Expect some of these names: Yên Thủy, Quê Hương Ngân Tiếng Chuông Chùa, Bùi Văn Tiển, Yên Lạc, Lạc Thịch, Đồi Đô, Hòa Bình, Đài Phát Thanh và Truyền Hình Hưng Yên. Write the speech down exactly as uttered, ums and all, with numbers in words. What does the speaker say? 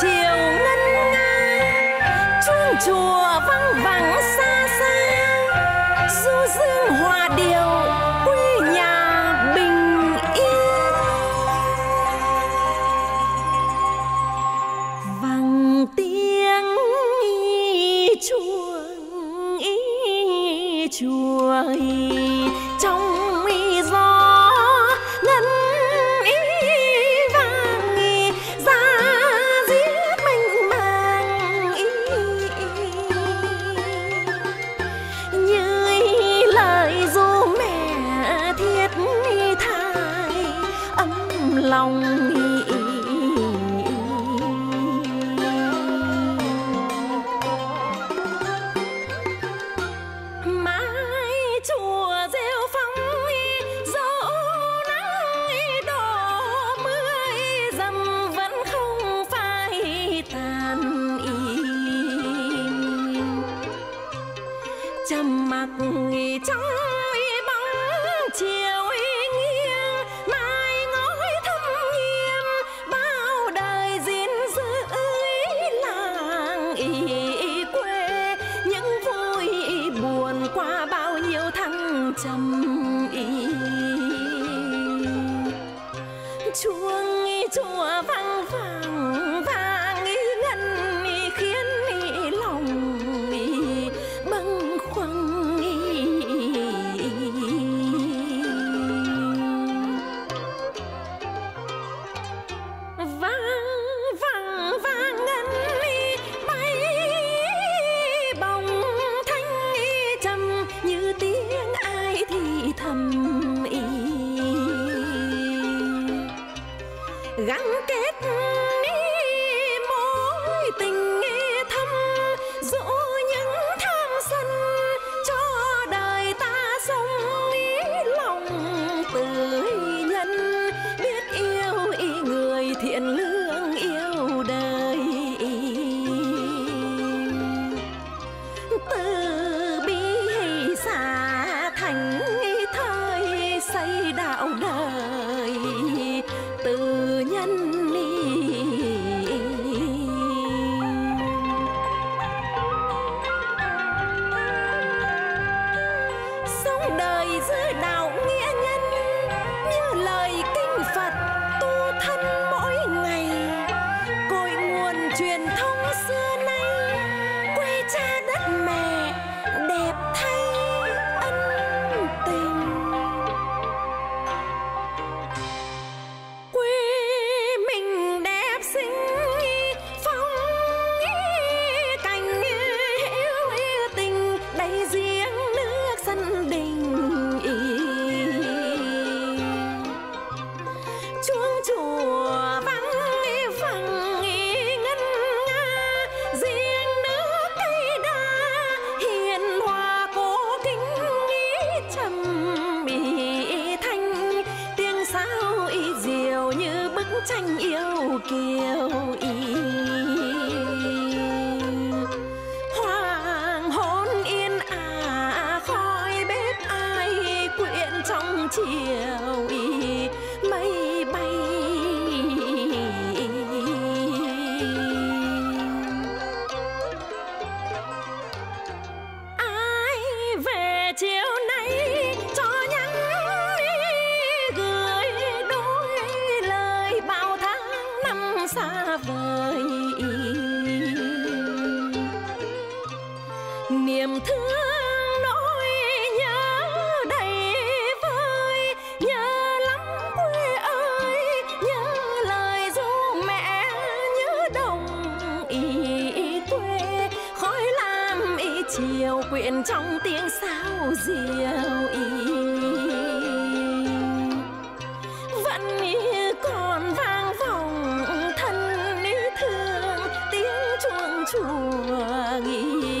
chiều ngân nga, chuông chùa vang vẳng xa xa, du dương hòa điệu quê nhà bình yên. Vang tiếng y chuông y chùa y trong lòng mái chùa rêu phong dẫu nắng đổ mưa dầm vẫn không phai tàn im, trầm mặc trong bóng chiều. Qua bao nhiêu thăng trầm ý, chuông chùa vang vàng vàng ngân khiến lòng bâng khuâng. Vang vàng vàng ngân gắn kết mối tình thâm, dỗ những tham sân cho đời ta sống ý lòng từ nhân, biết yêu ý người thiện lương yêu đời từ bi xả thành thời xây đạo đời từ. Đời giữ đạo nghĩa nhân như lời kinh Phật, tu thân mỗi ngày cội nguồn truyền thống xưa nay, quê cha đất mẹ đẹp thay ân tình. Quê mình đẹp xinh phong cảnh hữu tình, đầy riêng nước dân đình. Chuông chùa vang vẳng ngân nga, riêng nước cây đa hiền hòa cố kính trầm mỹ thanh, tiếng sáo y diều như bức tranh yêu kiều y. Hoàng hôn yên ả khói bếp ai quyện trong chiều y mây xa vời, niềm thương nỗi nhớ đầy vơi, nhớ lắm quê ơi, nhớ lời ru mẹ, nhớ đồng ý quê, khói lam ý chiều quyện trong tiếng sáo diều ý vẫn như còn vang vòng. Hãy subscribe cho kênh Quê Hương Ngân Tiếng Chuông Chùa.